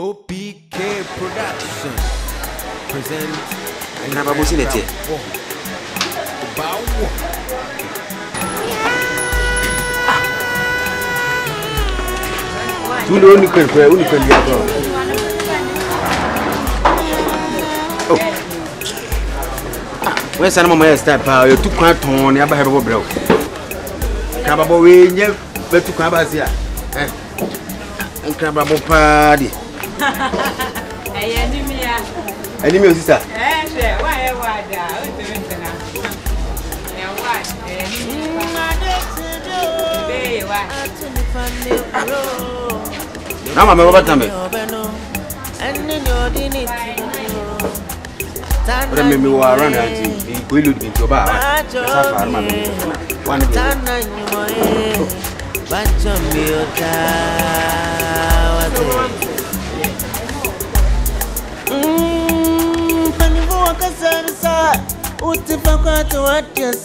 OPK Production present Enkran Abrabo When Sanama is type, you took my tone, you have a broke. Cababo, we never took Cabazia and Cababo party. Enemy sister. I'm going to go to the house.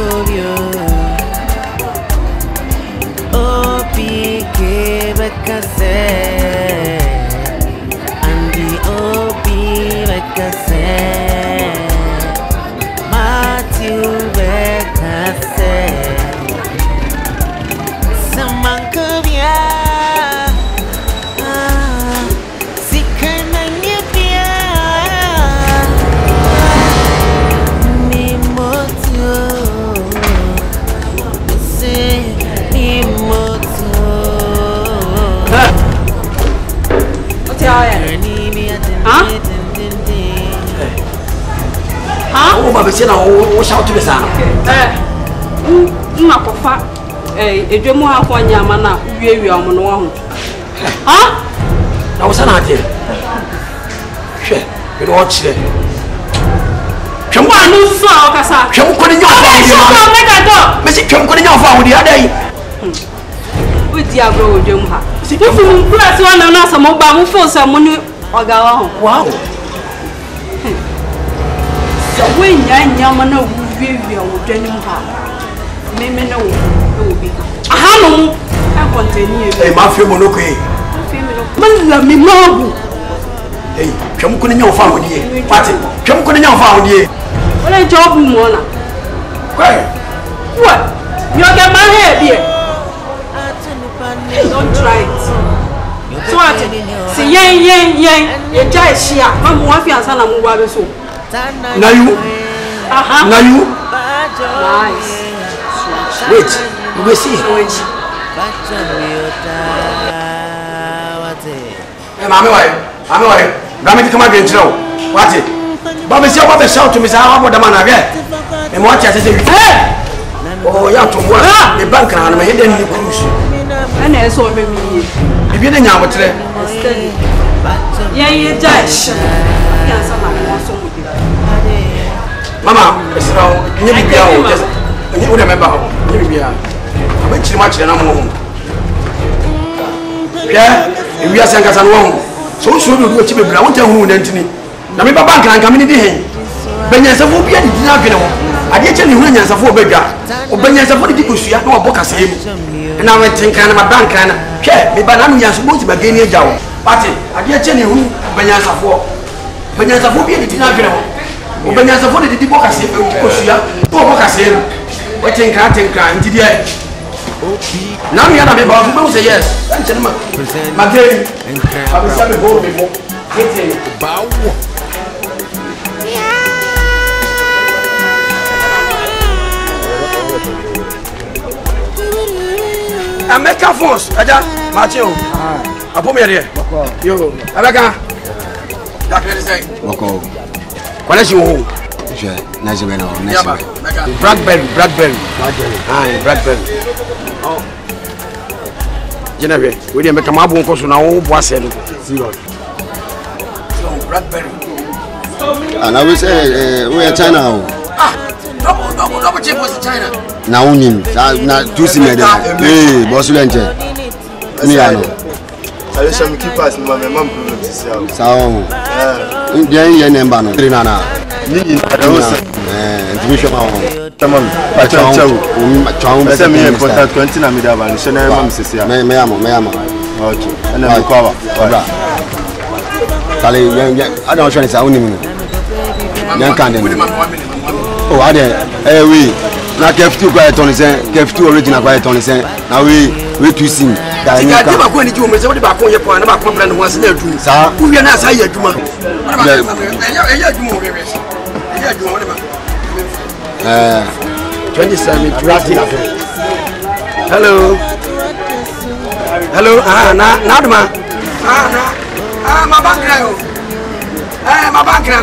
studio. OPK Production, I'm the OPK Production, Matthew Production. Someone could be Wow. When Yamano will give you a genuine heart, maybe no, it will be. How I continue, a mafia monoque. Hey, come couldn't your family, Patty, come couldn't your family. What a job, Mona. What? You'll get my hair here. Don't try it. So I say, yay, yay, yay, your child, she, I'm one of your son, I'm one of you. Now you, now you. Nice. Wait, you will see. Hey, mommy, grandma, come again now. What it? But we see what they shout to me. How about the man again? And what you say? Hey! Oh, you have to work. The bank and I hidden the cruise. And I saw me. If you didn't have a trip, yeah, you dash. Yes, I'm Mama, it's now. You be out. Just you remember how you be out. I bet you much than I'm home. Yeah, if we are saying as I'm home, so soon you achieve. I want to know who Anthony. Now my bank and community. When you say who be at the dinner table, I get you who you say who be there. When you say who the people see, no one book as him. And I went thinking my bank and yeah, my banana is supposed to be getting a job. But I get you who when you say who. When you say who be at the dinner table. Obenya safone didi bokase osuya to bokase wetinka ndidi e na mi yana be ba fu be say yes enchele ma mageri abisa be go be mo wetin ba wo ameka fons aja macheo apomere yo abeka dakere say wako. What is your home? Blackberry. Ah, Blackberry. Oh. Jennifer, we didn't make a map on course on our own boss. Zero. Blackberry. And I will say, we are China. Ah, double chip was China. Now, two similar. Hey, boss, you ain't here. I wish I would keep us in my mom. So, Indian and Banana, I don't know. Hello. My background.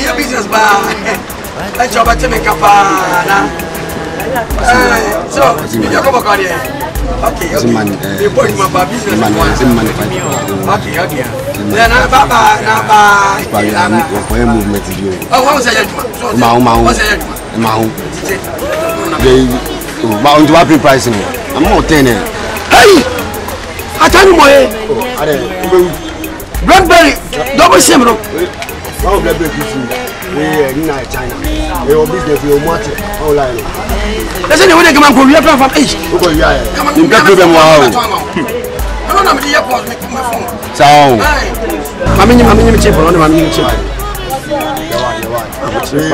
Your business bar. Let's go back to make up. So you go back here. Okay. You put my business in money. Okay. Then movement to you. Oh, what was I doing? I'm not tenant. Hey! I tell you, boy. Blackberry. Double same room. Blackberry. China. Your business, your market. That's the way they come from. We are from East. You can't prove them wrong. I don't know. I'm going to my phone. So, I'm going to check. OPK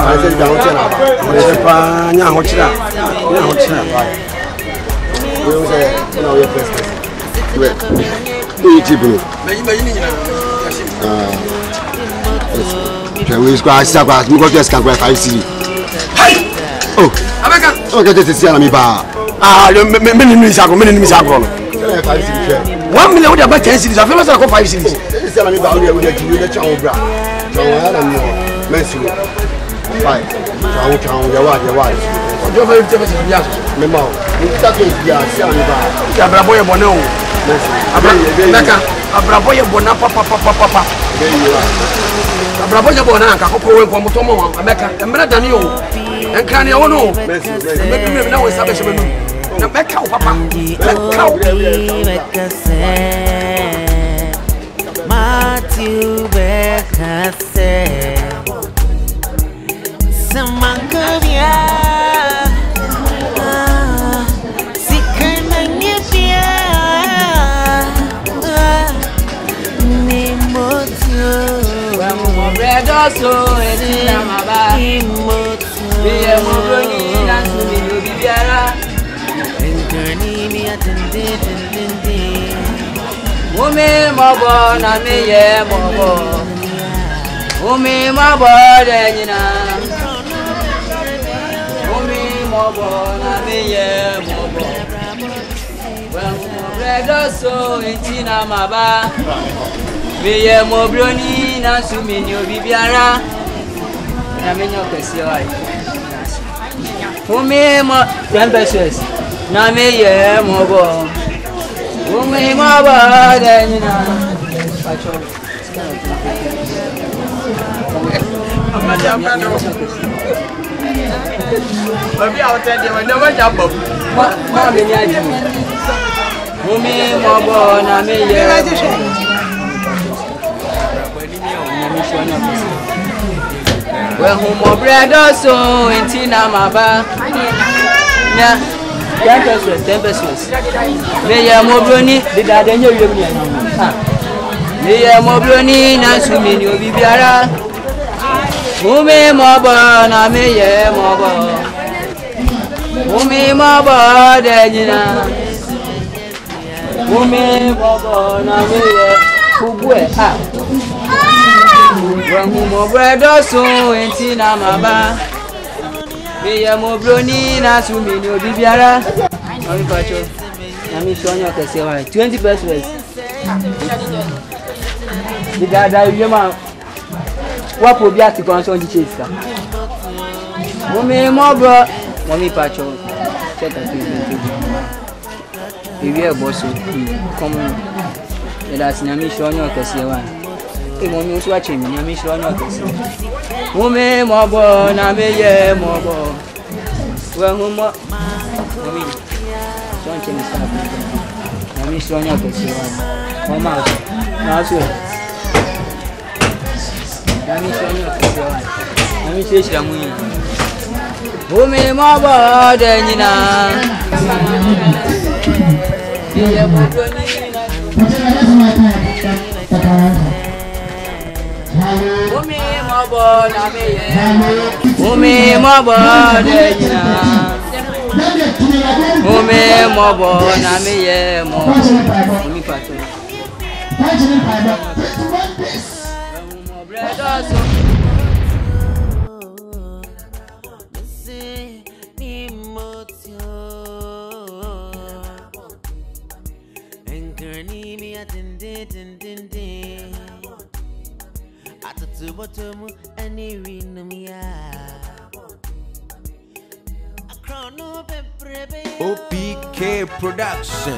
Production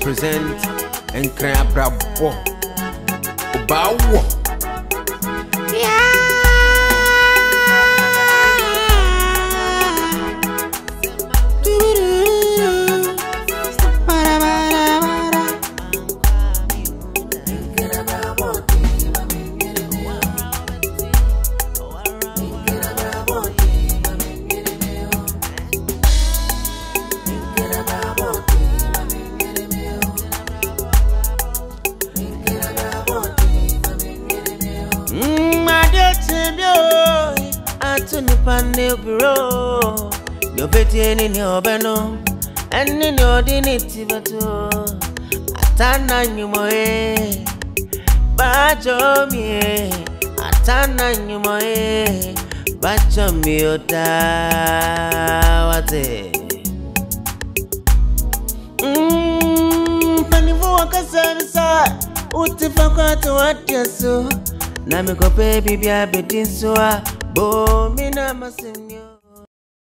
present Enkran Abrabo Obawo. You're betting in your beno, and in your dignity, but Atana Numoe Bajomie, Atana Numoe Bajomiota. What's it? Panivu Kasansa, Utifaka to what you saw. Namiko baby, I bet in soa, Bomina Masenio.